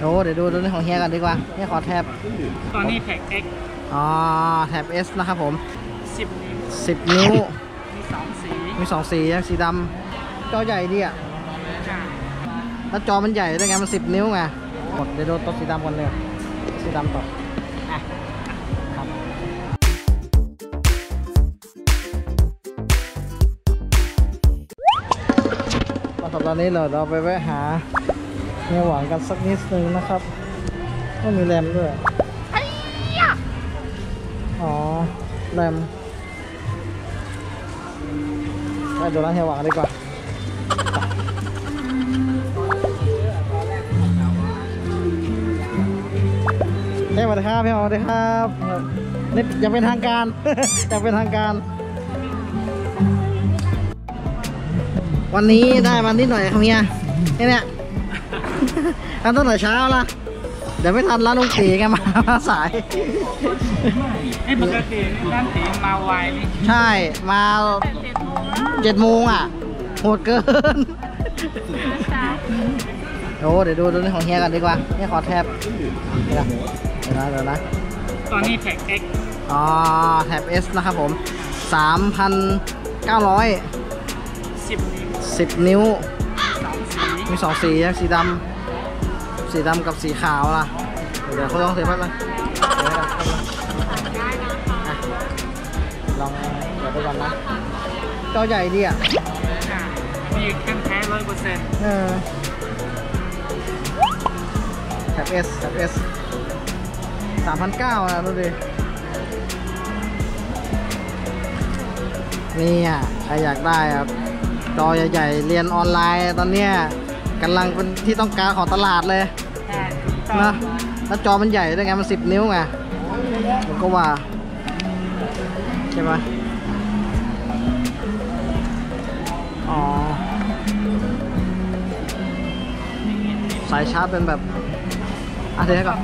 โอ้เดี๋ยวดูเรื่องของเฮียกันดีกว่าเฮียขอแท็บตอนนี้แท็บ X อ๋อแท็บ S นะครับผม10 นิ้วมี2 สีนะสีดำจอใหญ่ดีอ่ะแล้วจอมันใหญ่ได้ไงมัน10 นิ้วไงกดเดี๋ยวดูตัวสีดำก่อนเลยสีดำต่อตอนนี้เราไปแวะหาเนื้อหวานกันสักนิดนึงนะครับก็มีแรมด้วยอ๋อแรมไปดูร้านเนื้อหวานดีกว่าเฮ้ยสวัสดีครับพี่อ๋อสวัสดีครับนี่ยังเป็นทางการยังเป็นทางการวันนี้ได้มันนิดหน่อยครับเนี่ยเนี่ยกันตั้งแต่เช้าละเดี๋ยวไม่ทันร้านลุงตีไงมาสายไอ้ปกติร้านตีมาไวใช่มา7 โมงอ่ะโหดเกินโอ้เดี๋ยวดูเรื่องของเฮียกันดีกว่าเฮียขอแท็บเดี๋ยวนะตอนนี้แท็บ X อ๋อแท็บ S นะครับผม 3,900 10 นิ้วมี2 สีนะสีดำกับสีขาวล่ะเดี๋ยวเขาลองเสียบไหมลองเดี๋ยวไปก่อนนะจอใหญ่ดีอ่ะมีเครื่องแท้ 100% แท็บ S 3,900 นะดูดินี่อ่ะใครอยากได้ครับจอใหญ่ๆเรียนออนไลน์ตอนเนี้ยกำลังเป็นที่ต้องการของตลาดเลยนะแล้วจอมันใหญ่ด้วยไงมัน10 นิ้วไงผมก็ว่าใช่ไหมอ๋อสายชาร์จเป็นแบบอ่ะเดี๋ยวก่อน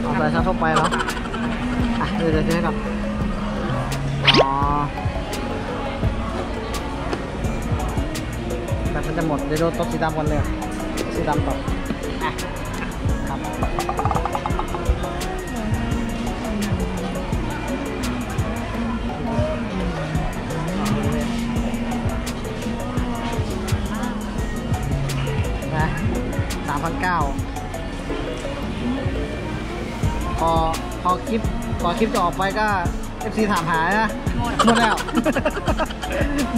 เอาสายชาร์จเข้าไปแล้วอ่ะเดี๋ยวก่อนอ๋อมันจะหมดเดี๋ยวดูตัวสีดำก่อนเลยสีดำต่อครับนะ3,900พอคลิปจะออกไปก็ FC ถามหานะ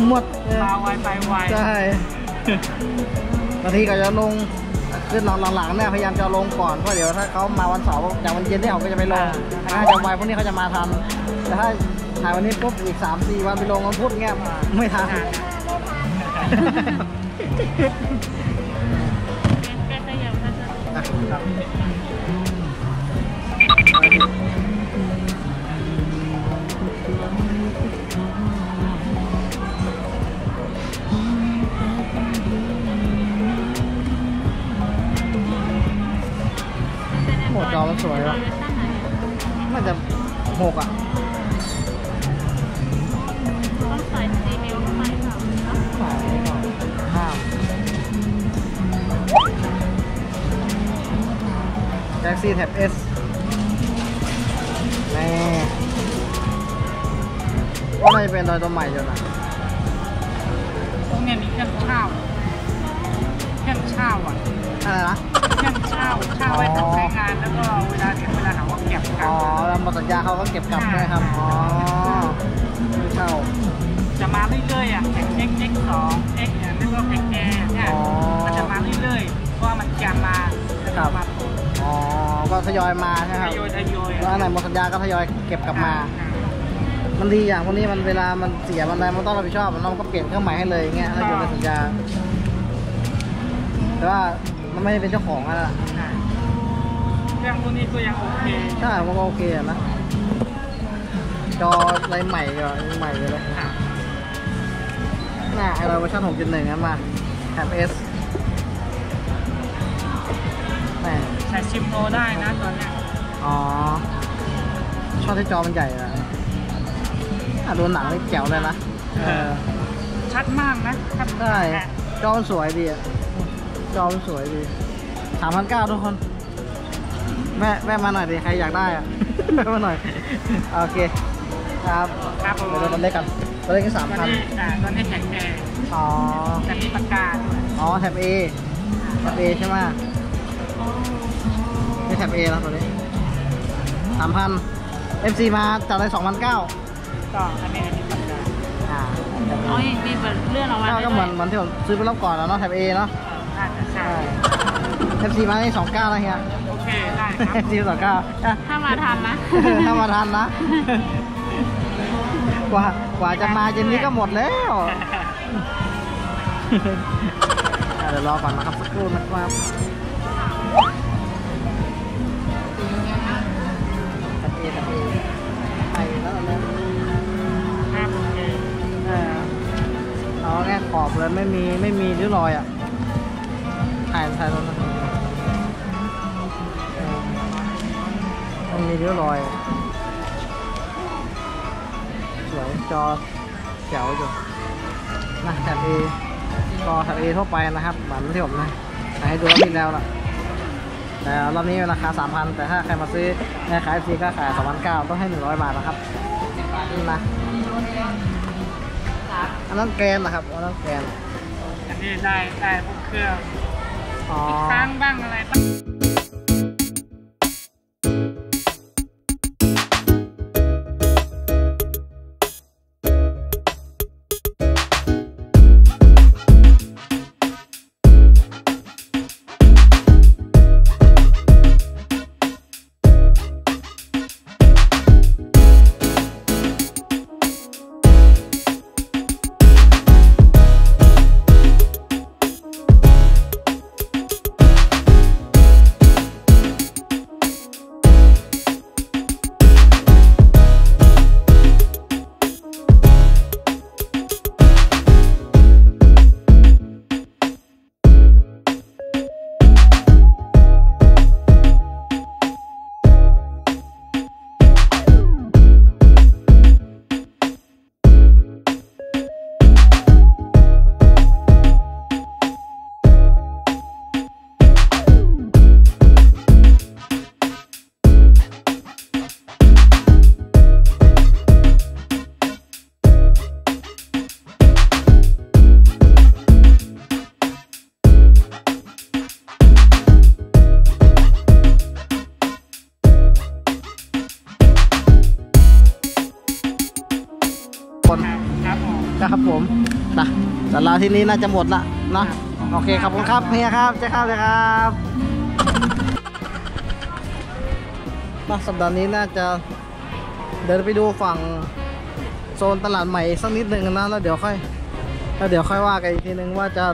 หมดแล้วหมดมาไวไปไวใช่บางทีก็จะลงขึ้นหลังๆเนี่ยพยายามจะลงก่อนเพราะเดี๋ยวถ้าเขามาวันเสาร์อย่างวันเย็นที่เขาก็จะไปลงถ้าจะไวพวกนี้เขาจะมาทันแต่ถ้าถ่ายวันนี้ปุ๊บอีก 3-4 วันไปลงวันพุธเงี้ยไม่ทันจอมันสวยว่ะมันจะ6อ่ะต้องใส่4 นิ้วเข้าไปค่ะใส่ก่อนGalaxy Tab S นี่ก็ไม่เป็นตัวใหม่จนนะตรงนี้มีเครื่องเช่าอ่ะอะไรนะเช่าไว้ทำใช้งานแล้วก็เวลาเขาก็เก็บกลับอ๋อแล้วหมดสัญญาเขาก็เก็บกลับใช่ครับอ๋อเช่าจะมาเรื่อยๆอ่ะ X2 เนี่ยเรียกว่า X เนี่ยมันจะมาเรื่อยๆเพราะมันจะมาครับอ๋อก็ทยอยมาใช่ครับทยอยแล้วอันไหนหมดสัญญาก็ทยอยเก็บกลับมามันดีอย่างพวกนี้มันเวลามันเสียมันอะไรมันต้องรับผิดชอบมันก็เปลี่ยนเครื่องใหม่ให้เลยอย่างเงี้ยถ้าอยู่ในสัญญาแต่ว่ามันไม่ได้เป็นเจ้าของอะไรล่ะเครื่องพวกนี้ก็ยังโอเคใช่ก็โอเคนะจออะไรใหม่เลยน่าไอเราเวอร์ชัน 6.1 นะมาแท็บ S ใช้ชิมโนได้นะตอนนี้อ๋อชอบที่จอมันใหญ่นะดูหนังได้แจ๋วเลยนะชัดมากนะใช่จอมันสวยดีจอมันสวยดี 3,900 ทุกคน แม่มาหน่อยดิใครอยากได้อะแม่มาหน่อยโอเคครับครับผมเราเล่นกันเราเล่นกัน3 คันตอนนี้แท็ก A อ๋อแต่มีปากกาด้วยอ๋อแท็ก A แท็ก A ใช่ไหมไม่แท็ก A แล้วตอนนี้3,000 FC มาจัดเลย2,900ก็อันนี้ปากกาอ๋อมีเลื่อนเอาไว้ก็เหมือนที่ผมซื้อไปรอบก่อนแล้วเนาะแท็ก A เนาะใช่ FC มาได้2,900แล้วเฮียโอเคได้ครับ FC 2,900ถ้ามาทันนะถ้ามาทันนะกว่าจะมาเจนนี้ก็หมดแล้วเดี๋ยวรอก่อนนะครับสักครู่นะครับตัดเอไปแล้วนะเอาแค่ขอบเลยไม่มีริ้วรอยอ่ะถ่ายตรงนั้นต้องมีริ้วรอยจอแจ๋วอยู่นะแถบ A ก็แถบ A ทั่วไปนะครับเหมือนที่ผมนะให้ดูรอบที่แล้วล่ะแต่รอบนี้ราคา 3,000 แต่ถ้าใครมาซื้อในขาย FC ก็ขาย 2,900 ต้องให้100 บาทนะครับนี่นะอันนั้นแกนนะครับอันนั้นแกนอันนี้ได้พวกเครื่องอีกครั้งบ้างอะไรบ้างครับผมนะแต่ลาที่นี้น่าจะหมดละนะโอเคขอบคุณครับเฮียครับเจ้าข้าวเลยครับมาสัปดาห์นี้น่าจะเดินไปดูฝั่งโซนตลาดใหม่สักนิดหนึ่งนะแล้วเดี๋ยวค่อยว่ากันอีกทีนึงว่าจะ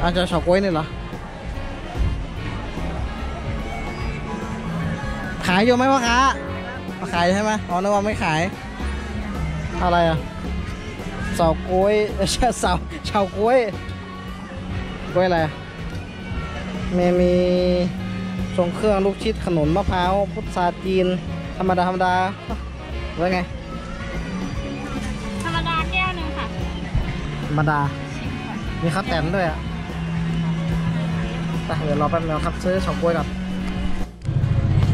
เฉาก๊วยนี่เหรอขายอยู่ไหมพ่อค้าขายใช่ไหมอ๋อนึกว่าไม่ขายอะไรอ่ะเสาก้วยเสาก้วยก้วยอะไรมีทรงเครื่องลูกชิดขนมมะพร้าวพุทราจีนธรรมดาแล้วไงธรรมดาแก้วหนึ่งค่ะธรรมดามีข้าวแตนด้วยอ่ะแต่เดี๋ยวรอแป๊บนึงครับซื้อเสาก้วยก่อน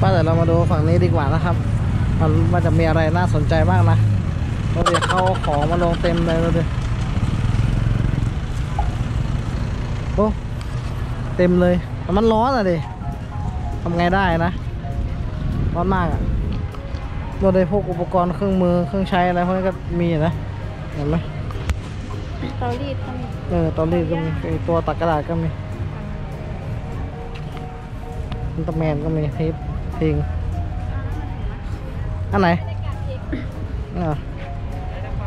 ป้าเดี๋ยวเรามาดูฝั่งนี้ดีกว่านะครับมันจะมีอะไรน่าสนใจบ้างนะเราเดี๋ยวเข้าของมาลงเต็มเลยเราเดี๋ยวโอ้เต็มเลยมันร้อนอ่ะดิทำไงได้นะร้อนมากอ่ะเราได้พวกอุปกรณ์เครื่องมือเครื่องใช้อะไรพวกนี้ก็มีนะเห็นไหมเตารีดก็มีเตารีดก็มีตัวตักกระดาษก็มีอุลตร้าแมนก็มีเทปพิงอันไหน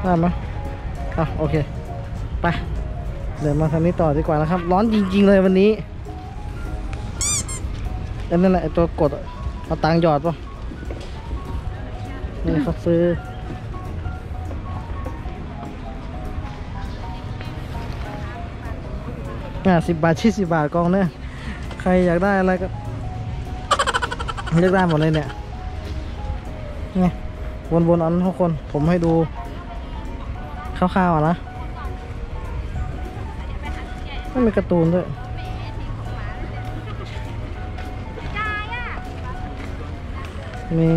ได้ไหมอ่ะโอเคไปเดี๋ยวมาทางนี้ต่อดีกว่านะครับร้อนจริงๆเลยวันนี้นั่นแหละตัวกดเอาตังหยอดป่ะนี่เขาซื้อ10 บาท20 บาทกองเนี่ยใครอยากได้อะไรก็เลือกได้หมดเลยเนี่ยไงวนๆอันทุกคนผมให้ดูคร่าวๆนะไม่มีการ์ตูนด้วย มี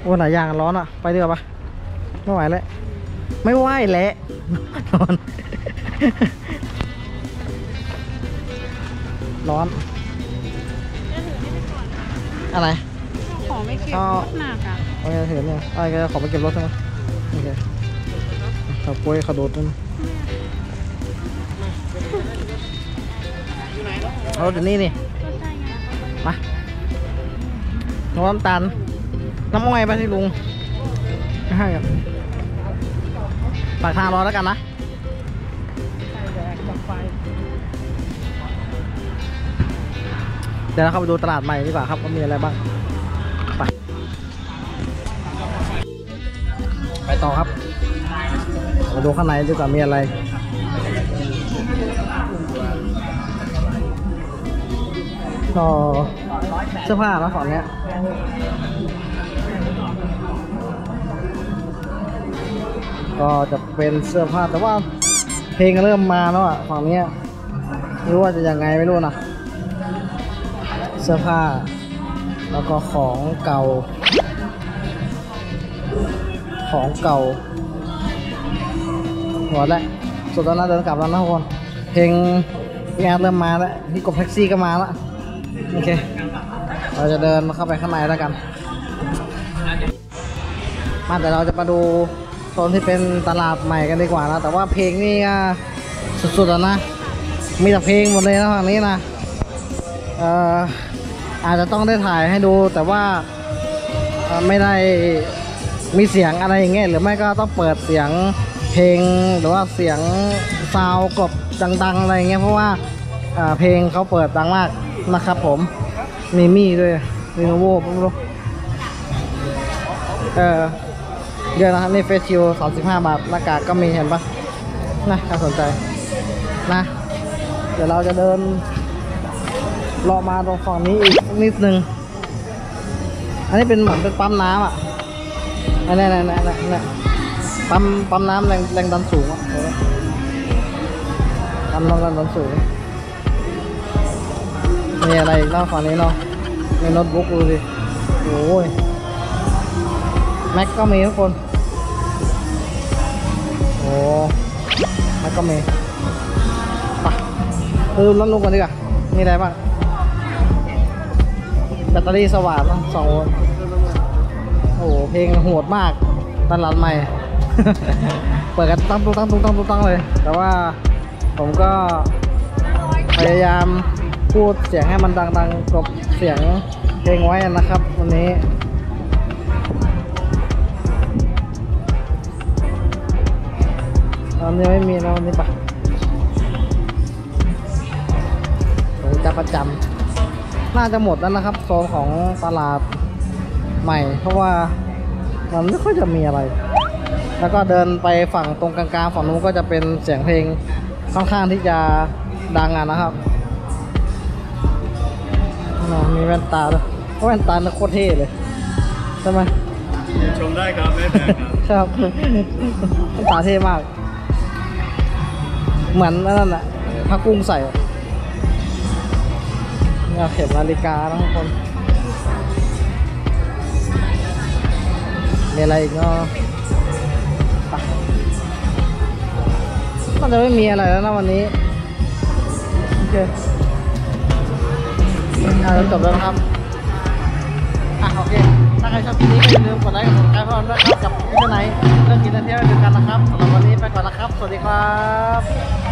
โอ้หลายอย่างร้อนอ่ะไปดีกว่าปะไม่ไหวแล้วไม่ไหวแล้วร้อนร้อนอะไรขอไม่เก็บรถหนักอ่ะโอเคเห็นเลยอะไรก็ขอไปเก็บรถใช่ไหมโอเคขอโป้ยขอโดดนึงเอาเดี๋ยวนี้นี่มาน้ำตาลน้ำอ้อยไปที่ลุงให้ครับปากทางรอแล้วกันนะเดี๋ยวเราเข้าไปดูตลาดใหม่ดีกว่าครับว่ามีอะไรบ้างไปต่อครับไปดูข้างในดีกว่ามีอะไรต่อเสื้อผ้านะของเนี้ยก็จะเป็นเสื้อผ้าแต่ว่าเพลงเริ่มมาแล้วอ่ะฝั่งนี้ไม่รู้ว่าจะยังไงไม่รู้นะเสื้อผ้าแล้วก็ของเก่าหมดแล้วสุดท้ายน่าเดินกลับแล้วนะทุกคนเพลงงานเริ่มมาแล้วที่กบแท็กซี่ก็มาแล้วโอเคเราจะเดินมาเข้าไปข้างในแล้วกันมาแต่เราจะมาดูโซนที่เป็นตลาดใหม่กันดีกว่านะแต่ว่าเพลงนี่สุดๆแล้วนะมีแต่เพลงหมดเลยนะฝั่งนี้นะอาจจะต้องได้ถ่ายให้ดูแต่ว่าไม่ได้มีเสียงอะไรอย่างเงี้ยหรือไม่ก็ต้องเปิดเสียงเพลงหรือว่าเสียงซาวกบดังๆอะไรเงี้ยเพราะว่าเพลงเขาเปิดดังมากนะครับผมมีมี่ด้วยมีโนโว่ปุ๊บเยอะนะครับนี่เฟสชิล35 บาทหน้ากากก็มีเห็นปะนะน่าสนใจนะเดี๋ยวเราจะเดินเลาะมาตรงฝั่งนี้อีกนิดนึงอันนี้เป็นเหมือนเป็นปั๊มน้ำอ่ะอันนี้ปั๊มน้ำแรงดันสูงอ่ะปั๊มน้ำแรงดันสูงมีอะไรอีกหน้าฝั่งนี้เนาะมีโน้ตบุ๊กดูดิโอ้ยแม็กก็มีทุกคนโอ้แม็กก็มีไปดูรถลุงกันดีกว่ามีอะไรบ้างแบตเตอรี่สว่าน2 โวลต์โอ้โหเพลงโหดมากตลาดใหม่ เปิดกันตั้งเลยแต่ว่าผมก็พยายามพูดเสียงให้มันดังๆกลบเสียงเพลงไว้นะครับวันนี้ตอนนี้ไม่มีแล้ววันนี้ปะจะประจำน่าจะหมดแล้วนะครับโซนของตลาดใหม่เพราะว่ามันไม่ค่อยจะมีอะไรแล้วก็เดินไปฝั่งตรงกลางๆฝั่งนู้นก็จะเป็นเสียงเพลงค่อนข้างที่จะดังนะครับมีแว่นตาด้วยแว่นตาโคตรเท่เลยใช่ไหมชมได้ครับไม่แปลกครับแว่นตาเท่มากเหมือนนั่นแหละผ้ากุ้งใส่เราเข็มนาฬิกานะทุกคนมีอะไรอีกเนาะมันจะไม่มีอะไรแล้วนะวันนี้โอเคจบแล้วครับโอเคถ้าใครชอบคลิปนี้อย่าลืมกดไลค์กดติดตามเพื่อนด้วยครับกับพี่เจ้าไหนเรื่องกินเที่ยวด้วยกันนะครับสำหรับวันนี้ไปก่อนนะครับสวัสดีครับ